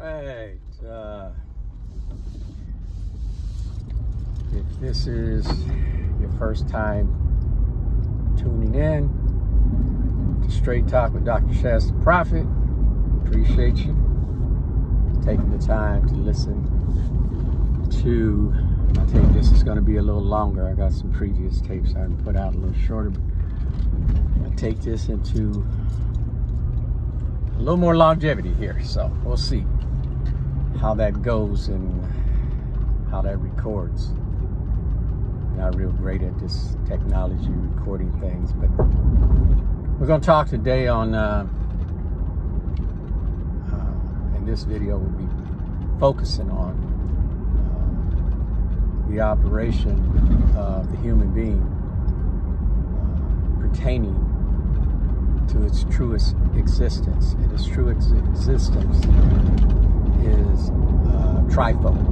Alright, if this is your first time tuning in to Straight Talk with Dr. Chaz the Prophet, appreciate you taking the time to listen to my tape. This is going to be a little longer. I got some previous tapes I put out a little shorter, but I take this into a little more longevity here, so we'll see how that goes and how that records. Not real great at this technology recording things, but we're going to talk today on, and this video will be focusing on the operation of the human being pertaining to its truest existence. And its true existence is trifold.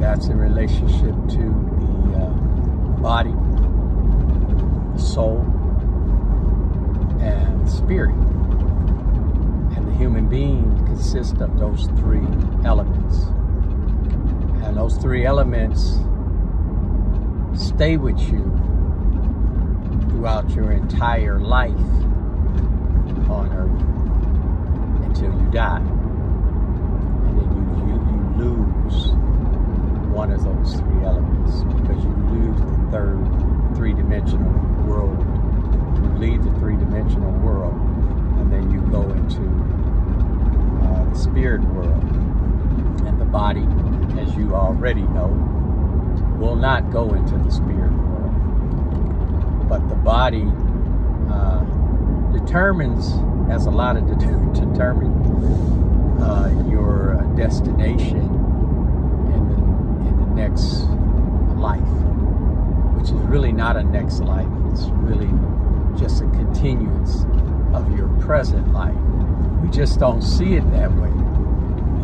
That's in relationship to the body, the soul, and spirit. And the human being consists of those three elements. And those three elements stay with you throughout your entire life on earth until you die, and then you lose one of those three elements, because you lose the three-dimensional world. You leave the three-dimensional world and then you go into the spirit world, and the body, as you already know, will not go into the spirit world. But the body determines, has a lot of determine your destination in the next life, which is really not a next life. It's really just a continuance of your present life. We just don't see it that way,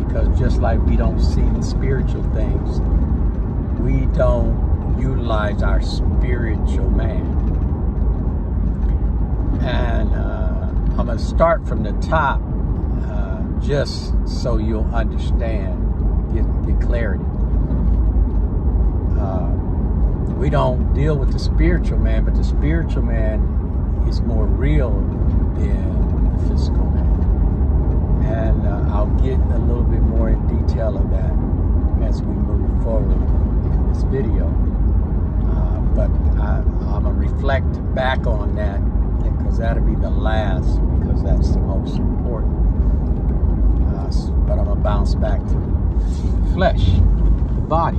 because just like we don't see the spiritual things, we don't utilize our spiritual man. And I'm going to start from the top just so you'll understand, get clarity. We don't deal with the spiritual man, but the spiritual man is more real than the physical man. And I'll get a little bit more in detail of that as we move forward in this video. But I'm going to reflect back on that, because that'll be the last, because that's the most important. But I'm gonna bounce back to the flesh, the body,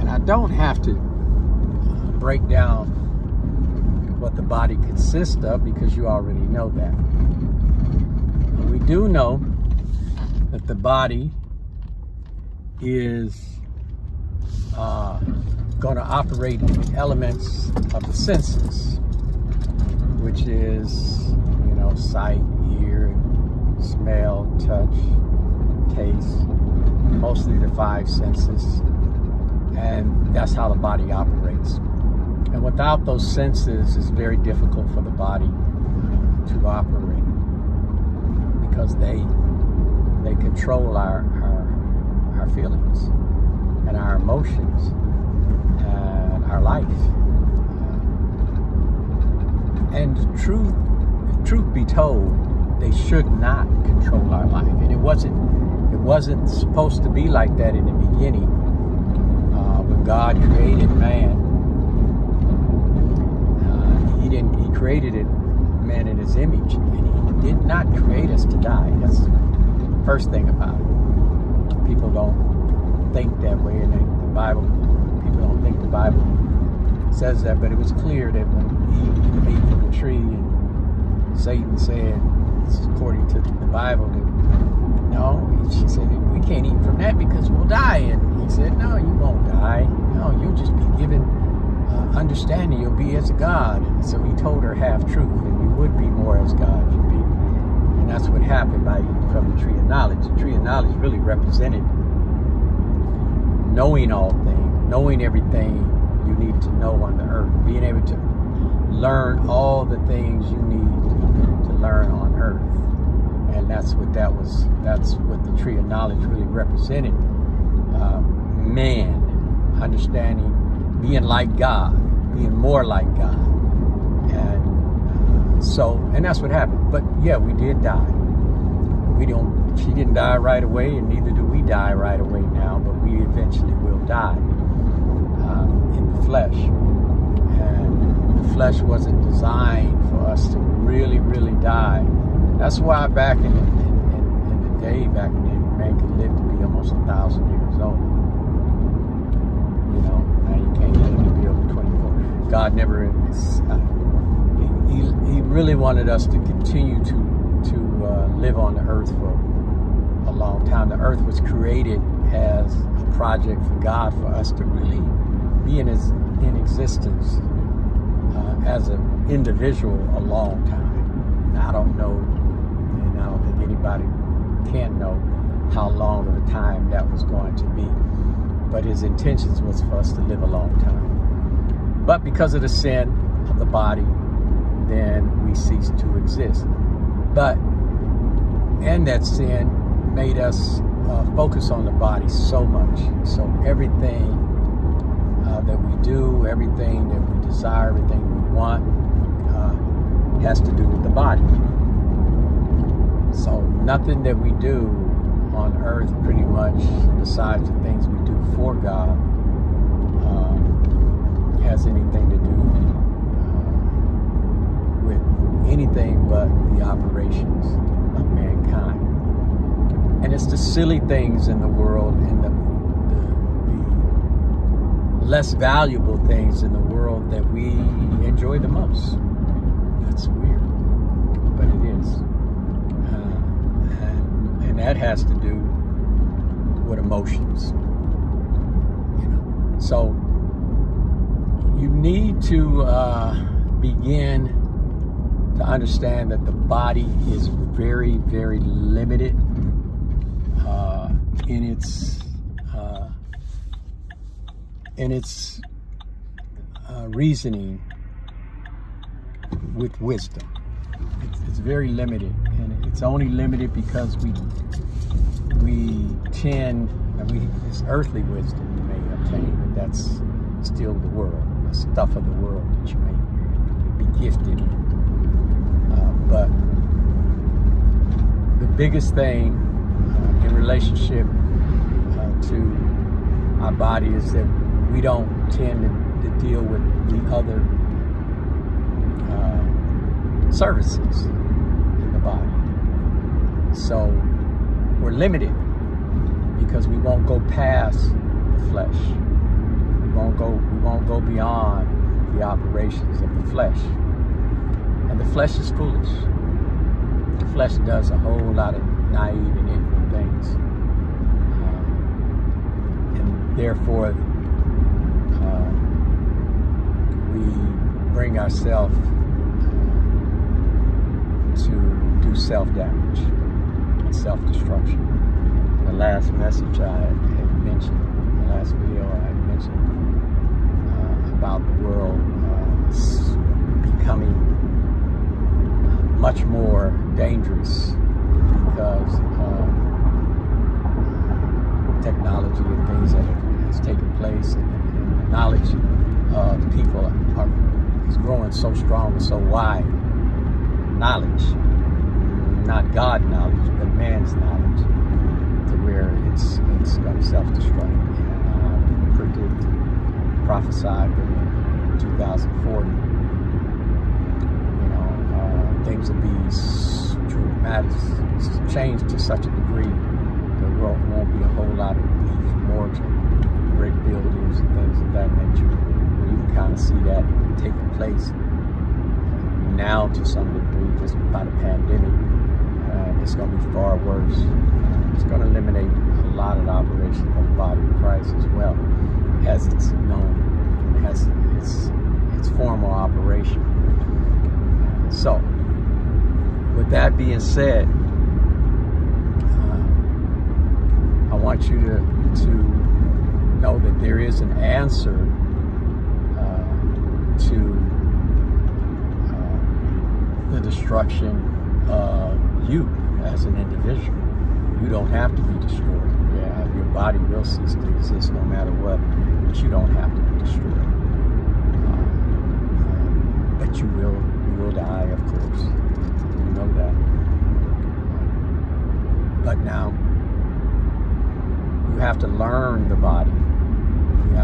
and I don't have to break down what the body consists of, because you already know that. And we do know that the body is going to operate in elements of the senses, which is, you know, sight, ear, smell, touch, taste, mostly the five senses. And that's how the body operates. And without those senses, it's very difficult for the body to operate, because they control our feelings and our emotions and our life. And the truth be told, they should not control our life. And it wasn't supposed to be like that in the beginning. When God created man, He created it, man, in His image, and He did not create us to die. That's the first thing about it. People don't think that way, and people don't think the Bible says that, but it was clear that when Eve ate from the tree, and Satan said, according to the Bible, that no, she said, we can't eat from that because we'll die. And he said, no, you won't die. No, you'll just be given understanding. You'll be as God. And so he told her half truth, and you would be more as God. You'd be, and that's what happened by eating from the tree of knowledge. The tree of knowledge really represented knowing all things, knowing everything you need to know on the earth, being able to learn all the things you need to learn on earth. that's what that was. That's what the tree of knowledge really represented. Man, understanding, being like God, being more like God. And so that's what happened. But yeah, we did die. She didn't die right away, and neither do we die right away now, but we eventually will die in the flesh. And the flesh wasn't designed for us to really, really die. That's why back in the day, back in the day, man could live to be almost 1,000 years old. You know, now you can't live to be over 24. God never, he really wanted us to continue to live on the earth for a long time. The earth was created as a project for God, for us to really be in existence as an individual a long time. I don't know, and I don't think anybody can know how long of a time that was going to be, but his intentions was for us to live a long time. But because of the sin of the body, then we ceased to exist. And that sin made us focus on the body so much. So everything that we do, everything that we desire, everything we want has to do with the body. So nothing that we do on earth, pretty much, besides the things we do for God, has anything to do with anything but the operations of mankind. And it's the silly things in the world and the less valuable things in the world that we enjoy the most. That's weird, but it is. And that has to do with emotions. You know? So you need to begin to understand that the body is very, very limited in its reasoning with wisdom. It's very limited, and it's only limited because it's earthly wisdom you may obtain, but that's still the world, the stuff of the world that you may be gifted in. But the biggest thing in relationship to our body is that we don't tend to deal with the other services in the body. So we're limited because we won't go past the flesh. We won't go beyond the operations of the flesh. And the flesh is foolish. The flesh does a whole lot of naive and ignorant things. And therefore, we bring ourselves to do self-damage and self-destruction. The last message I had mentioned, the last video I had mentioned about the world becoming much more dangerous because technology and things that has taken place, and the knowledge of people is growing so strong and so wide. Knowledge, not God knowledge, but man's knowledge, to where it's going to self-destruct. And prophesied in 2040. Things will be dramatic, changed to such a degree that there won't be a whole lot of relief, mortar, brick buildings, and things of that nature. You can kind of see that taking place now to some degree, just by the pandemic. It's going to be far worse. It's going to eliminate a lot of the operation of the body of Christ as well, as it's known, as its formal operation. So, with that being said, I want you to know that there is an answer to the destruction of you. as an individual. You don't have to be destroyed. Yeah, your body will cease to exist no matter what, but you don't have to be destroyed. But you will die, of course. You know that. But now, you have to learn the body. You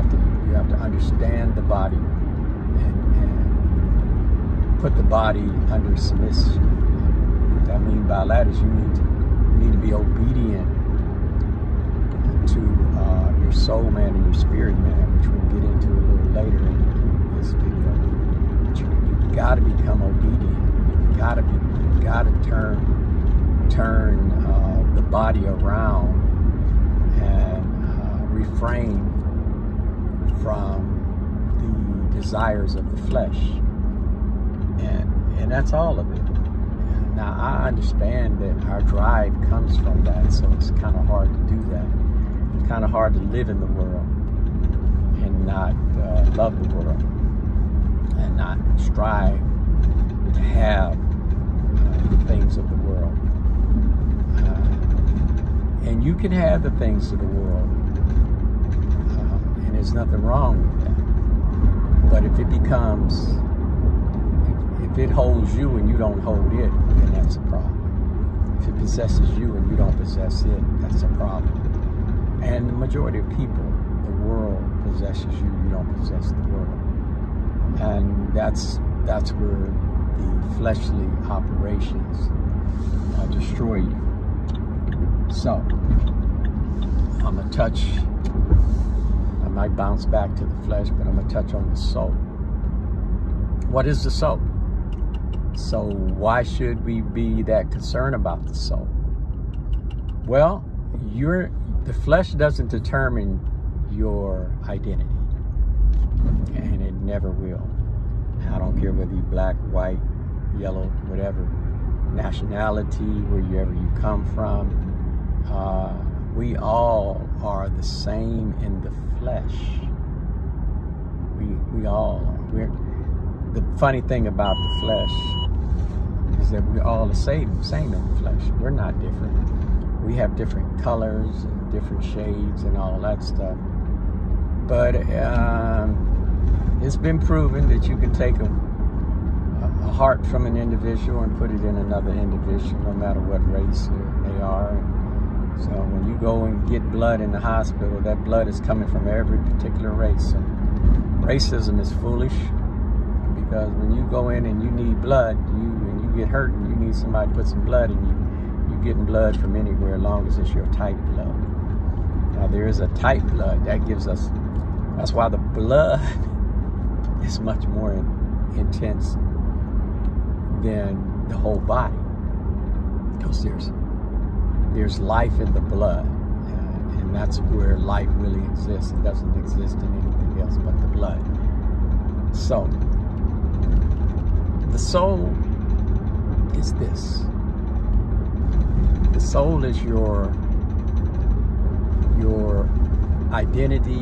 have to understand the body and put the body under submission. What I mean by that is you need to be obedient to your soul man and your spirit man, which we'll get into a little later in this video. But you got to become obedient. You got to turn the body around and refrain from the desires of the flesh, and that's all of it. Now, I understand that our drive comes from that, so it's kind of hard to do that. It's kind of hard to live in the world and not love the world and not strive to have the things of the world. And you can have the things of the world, and there's nothing wrong with that. But if it becomes, if it holds you and you don't hold it, then that's a problem. If it possesses you and you don't possess it, that's a problem. And the majority of people, the world possesses you, you don't possess the world. And that's where the fleshly operations destroy you. So, I'm going to touch, I might bounce back to the flesh, but I'm going to touch on the soul. What is the soul? So, why should we be that concerned about the soul? Well, the flesh doesn't determine your identity, and it never will. I don't care whether you're black, white, yellow, whatever, nationality, wherever you come from. We all are the same in the flesh. We all are. The funny thing about the flesh is that we're all the same in the flesh. We're not different. We have different colors and different shades and all that stuff. But it's been proven that you can take a heart from an individual and put it in another individual, no matter what race they are. So when you go and get blood in the hospital, that blood is coming from every particular race. So racism is foolish, because when you go in and you need blood, and you get hurt and you need somebody to put some blood in you, you're getting blood from anywhere as long as it's your type blood. Now there is a type blood that gives us, that's why the blood is much more intense than the whole body. Because there's life in the blood, and that's where life really exists. It doesn't exist in anything else but the blood. So, the soul is this. The soul is your identity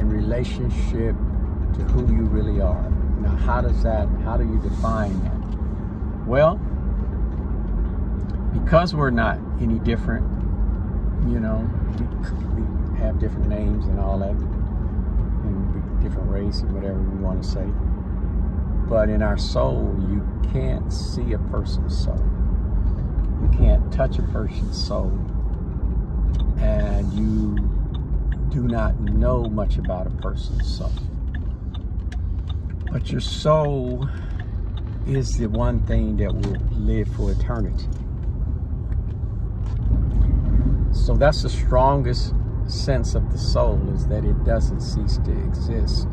in relationship to who you really are. Now, how do you define that? Well, because we're not any different, you know, we have different names and all that, and different race and whatever we want to say. But in our soul, you can't see a person's soul. You can't touch a person's soul. And you do not know much about a person's soul. But your soul is the one thing that will live for eternity. So that's the strongest sense of the soul, is that it doesn't cease to exist.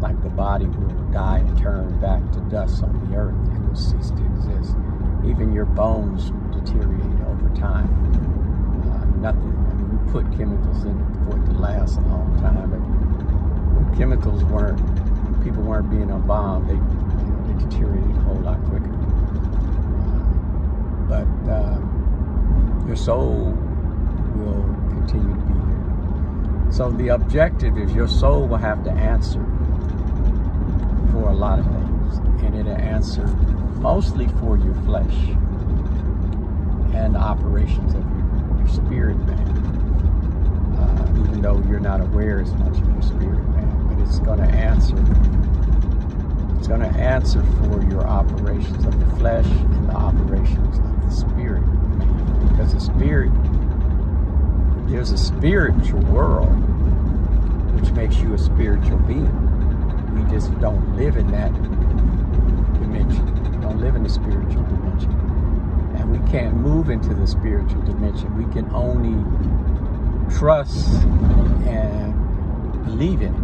Like the body will die and turn back to dust on the earth, it will cease to exist. Even your bones deteriorate over time. We put chemicals in it for it to last a long time. But when chemicals people weren't being embalmed, they deteriorated a whole lot quicker. But your soul will continue to be here. So the objective is your soul will have to answer for a lot of things, and it'll answer mostly for your flesh. And the operations of your spirit man, even though you're not aware as much of your spirit man, but it's going to answer. It's going to answer for your operations of the flesh and the operations of the spirit man, because the spirit, there's a spiritual world which makes you a spiritual being. We just don't live in that dimension. We don't live in the spiritual dimension. And we can't move into the spiritual dimension. We can only trust and believe in it.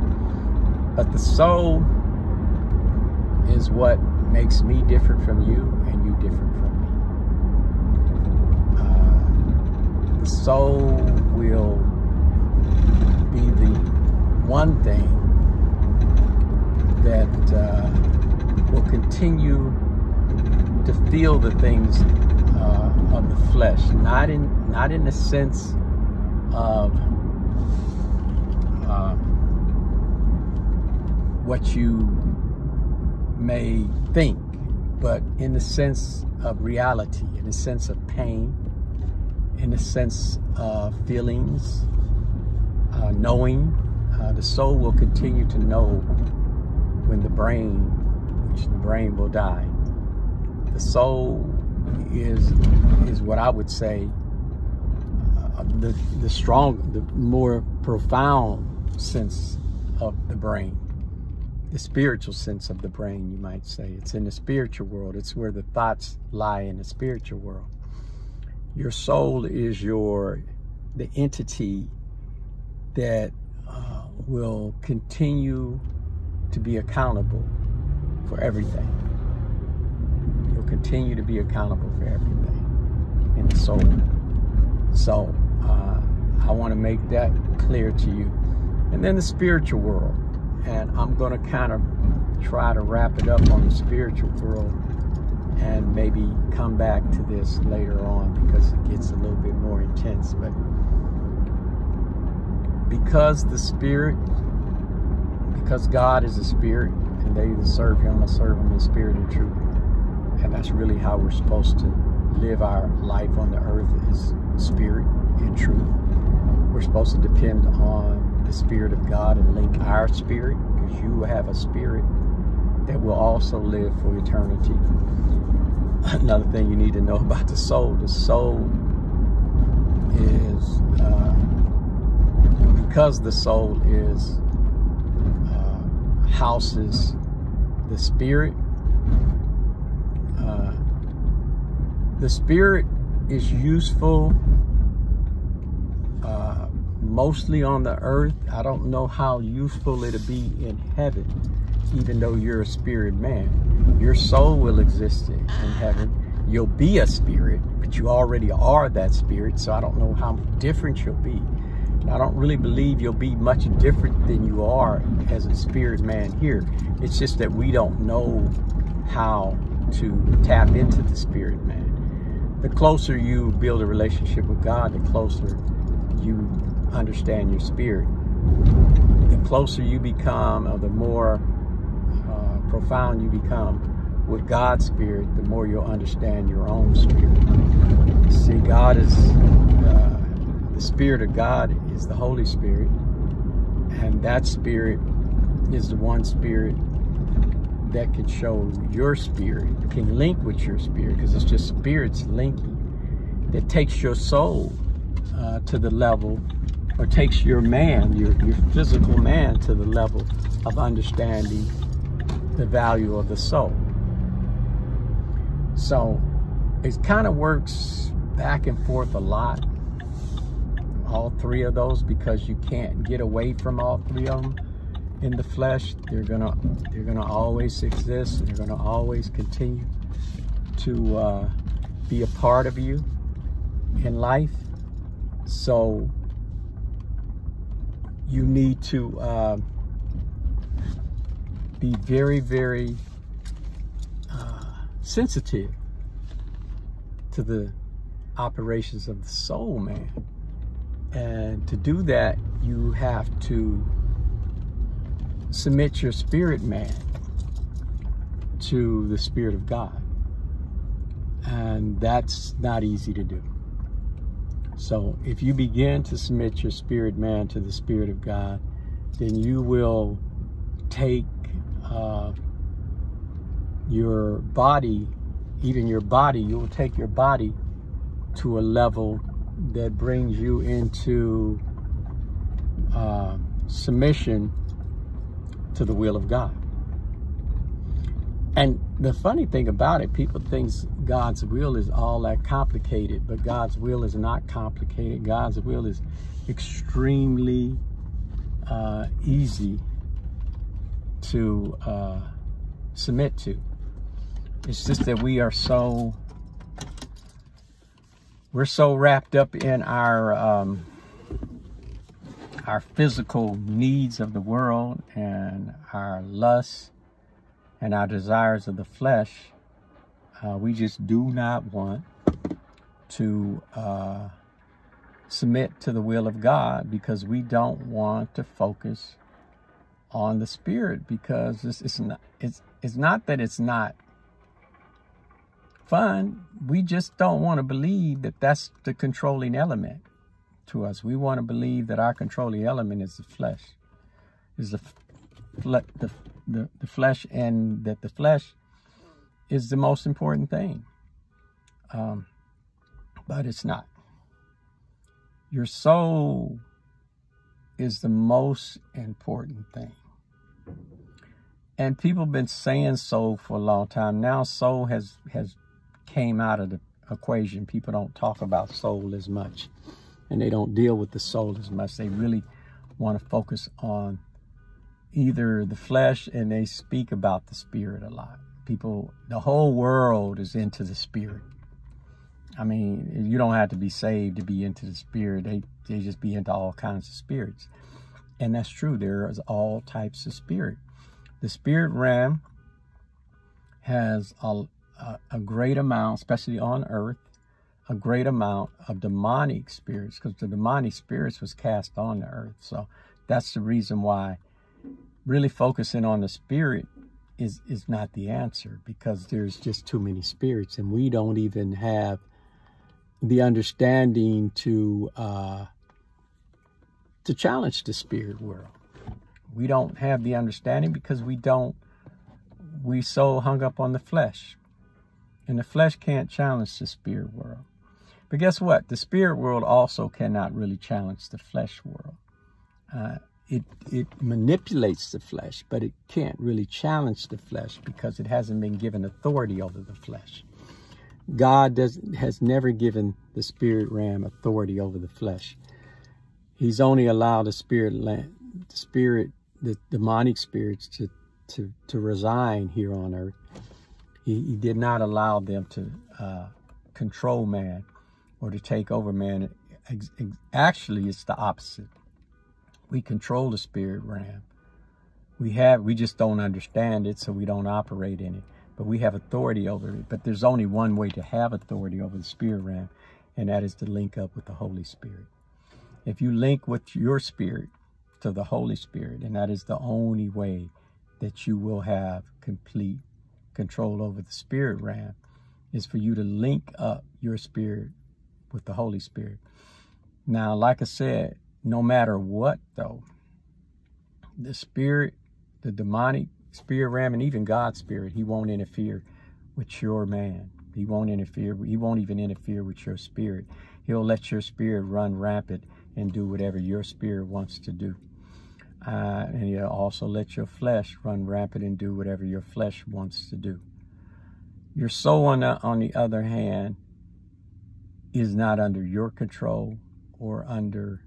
But the soul is what makes me different from you and you different from me. The soul will be the one thing that will continue to feel the things of the flesh, not in the sense of what you may think, but in the sense of reality, in the sense of pain, in the sense of feelings, knowing. The soul will continue to know when the brain, which the brain will die. The soul is what I would say the more profound sense of the brain, the spiritual sense of the brain, you might say. It's in the spiritual world. It's where the thoughts lie in the spiritual world. Your soul is the entity that will continue to be accountable for everything. You'll continue to be accountable for everything in the soul. So I want to make that clear to you. And then the spiritual world. And I'm going to kind of try to wrap it up on the spiritual world and maybe come back to this later on because it gets a little bit more intense. But because God is a spirit, and they that serve him must serve him in spirit and truth. And that's really how we're supposed to live our life on the earth, is spirit and truth. We're supposed to depend on the Spirit of God and link our spirit, because you have a spirit that will also live for eternity. Another thing you need to know about the soul is... because the soul is houses the spirit. The spirit is useful mostly on the earth. I don't know how useful it'll be in heaven, even though you're a spirit man. Your soul will exist in heaven. You'll be a spirit, but you already are that spirit, so I don't know how different you'll be. I don't really believe you'll be much different than you are as a spirit man here. It's just that we don't know how to tap into the spirit man. The closer you build a relationship with God, the closer you understand your spirit. The closer you become, or the more profound you become with God's spirit, the more you'll understand your own spirit. See, God is... the Spirit of God is the Holy Spirit, and that Spirit is the one Spirit that can show your spirit, can link with your spirit, because it's just spirits linking, that takes your soul to the level, or takes your man, your physical man, to the level of understanding the value of the soul. So it kind of works back and forth a lot, all three of those, because you can't get away from all three of them in the flesh. They're gonna always exist. They're gonna always continue to be a part of you in life. So you need to be very, very sensitive to the operations of the soul, man. And to do that, you have to submit your spirit man to the Spirit of God. And that's not easy to do. So if you begin to submit your spirit man to the Spirit of God, then you will take your body, even your body, you will take your body to a level that brings you into submission to the will of God. And the funny thing about it, people think God's will is all that complicated, but God's will is not complicated. God's will is extremely easy to submit to. It's just that we are so, we're so wrapped up in our physical needs of the world and our lusts and our desires of the flesh. We just do not want to submit to the will of God, because we don't want to focus on the Spirit, because it's not that it's not fun. We just don't want to believe that that's the controlling element to us. We want to believe that our controlling element is the flesh, is the flesh, and that the flesh is the most important thing. But it's not. Your soul is the most important thing. And people have been saying soul for a long time. Now soul has came out of the equation. People don't talk about soul as much, and they don't deal with the soul as much. They really want to focus on either the flesh, and they speak about the spirit a lot. People, the whole world is into the spirit. I mean, you don't have to be saved to be into the spirit. They just be into all kinds of spirits. And that's true. There is all types of spirit. The spirit realm has a great amount, especially on earth, a great amount of demonic spirits, because the demonic spirits was cast on the earth. So that's the reason why really focusing on the spirit is not the answer, because there's just too many spirits, and we don't even have the understanding to challenge the spirit world. We don't have the understanding because we're so hung up on the flesh. And the flesh can't challenge the spirit world. But guess what? The spirit world also cannot really challenge the flesh world. It manipulates the flesh, but it can't really challenge the flesh because it hasn't been given authority over the flesh. God has never given the spirit realm authority over the flesh. He's only allowed the spirit land, the demonic spirits to resign here on earth. He did not allow them to control man or to take over man. Actually, it's the opposite. We control the spirit realm. We just don't understand it, so we don't operate in it. But we have authority over it. But there's only one way to have authority over the spirit realm, and that is to link up with the Holy Spirit. If you link with your spirit to the Holy Spirit, and that is the only way that you will have complete control over the spirit realm, is for you to link up your spirit with the Holy Spirit. Now, like I said, no matter what, though, the spirit, the demonic spirit realm, and even God's spirit, he won't interfere with your man. He won't interfere. He won't even interfere with your spirit. He'll let your spirit run rampant and do whatever your spirit wants to do. And he'll also let your flesh run rampant and do whatever your flesh wants to do. Your soul, on the other hand, is not under your control or under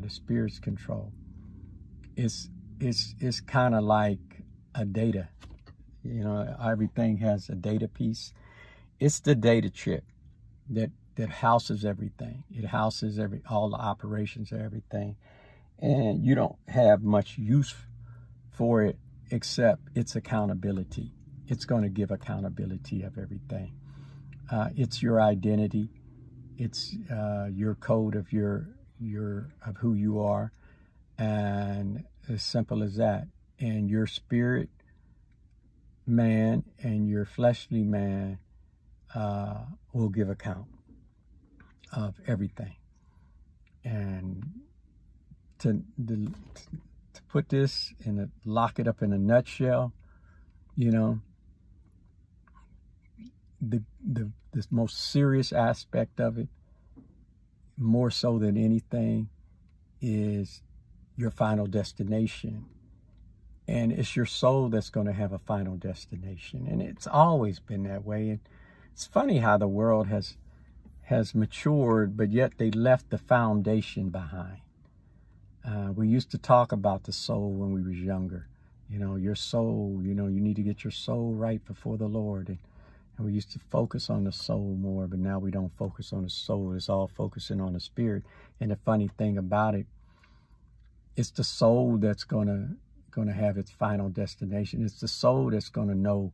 the spirit's control. It's kind of like a data. You know, everything has a data piece. It's the data chip that houses everything. It houses all the operations of everything. And you don't have much use for it except its accountability. It's going to give accountability of everything. It's your identity. It's your code of of who you are, and as simple as that. And your spirit man and your fleshly man will give account of everything. And to put this and lock it up in a nutshell, you know, the most serious aspect of it, more so than anything, is your final destination. And it's your soul that's going to have a final destination. And it's always been that way. And it's funny how the world has matured, but yet they left the foundation behind. We used to talk about the soul when we was younger. You know, your soul, you know, you need to get your soul right before the Lord. And we used to focus on the soul more, but now we don't focus on the soul. It's all focusing on the spirit. And the funny thing about it, it's the soul that's going to have its final destination. It's the soul that's going to know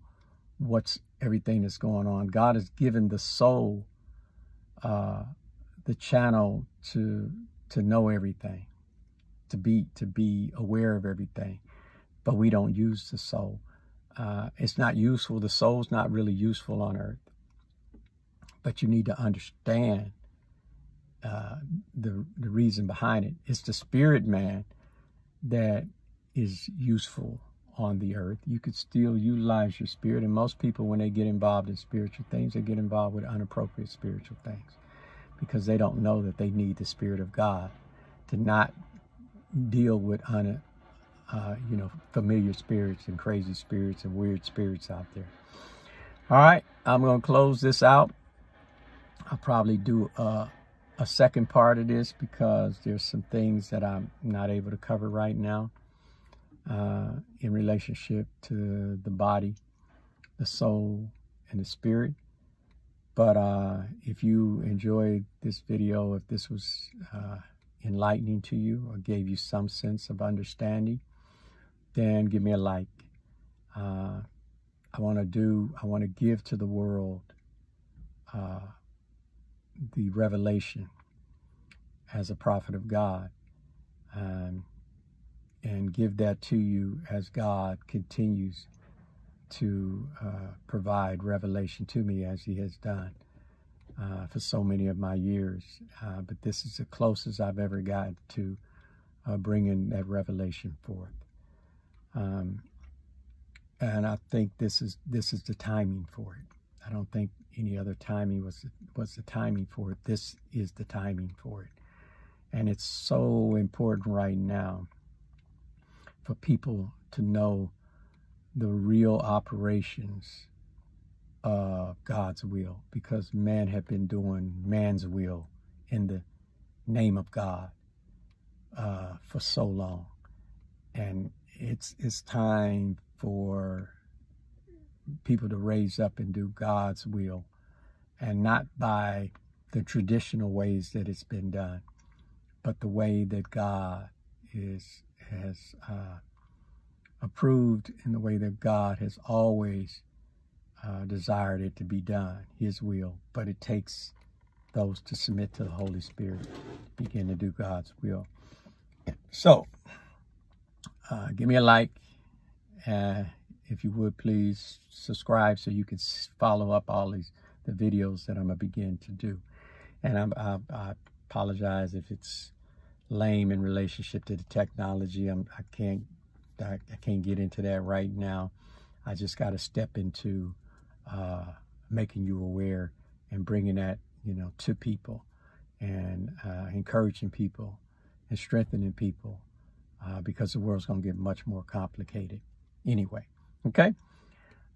what's everything that's going on. God has given the soul the channel to know everything, to be aware of everything, but we don't use the soul. It's not useful. The soul's not really useful on earth. But you need to understand the reason behind it. It's the spirit man that is useful on the earth. You could still utilize your spirit. And most people, when they get involved in spiritual things, they get involved with inappropriate spiritual things because they don't know that they need the Spirit of God to not deal with you know, familiar spirits and crazy spirits and weird spirits out there. All right, I'm going to close this out. I'll probably do a second part of this because there's some things that I'm not able to cover right now. In relationship to the body, the soul, and the spirit. But if you enjoyed this video, if this was enlightening to you or gave you some sense of understanding, then give me a like. I want to give to the world the revelation as a prophet of God. And give that to you as God continues to provide revelation to me as he has done for so many of my years. But this is the closest I've ever gotten to bringing that revelation forth. And I think this is the timing for it. I don't think any other timing was the timing for it. This is the timing for it. And it's so important right now for people to know the real operations of God's will, because man have been doing man's will in the name of God for so long. And it's time for people to raise up and do God's will, and not by the traditional ways that it's been done, but the way that God has approved, in the way that God has always desired it to be done, his will. But it takes those to submit to the Holy Spirit to begin to do God's will. So give me a like. If you would, please subscribe so you can follow up all the videos that I'm going to begin to do. And I apologize if it's lame in relationship to the technology. I can't get into that right now. I just got to step into making you aware and bringing that, you know, to people, and encouraging people and strengthening people, because the world's going to get much more complicated anyway. Okay,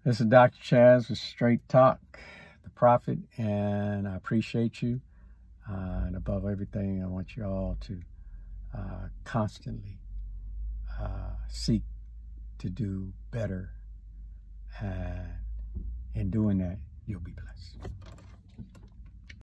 this is Dr. Chaz with Straight Talk, the Prophet, and I appreciate you. And above everything, I want you all to constantly seek to do better, and in doing that, you'll be blessed.